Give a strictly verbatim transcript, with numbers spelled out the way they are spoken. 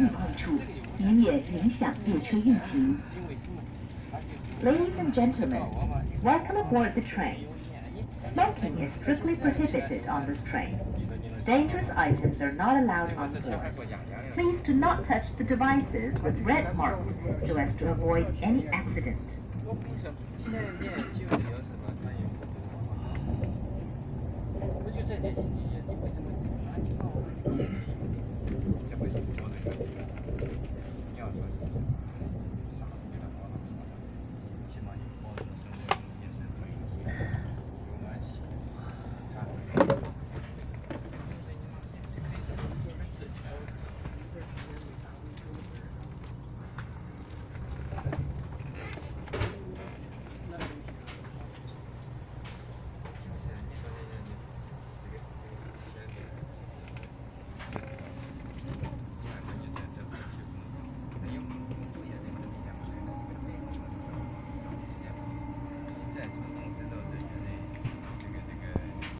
预控处，以免影响列车运行。Ladies and gentlemen, welcome aboard the train. Smoking is strictly prohibited on this train. Dangerous items are not allowed on board. Please do not touch the devices with red marks so as to avoid any accident.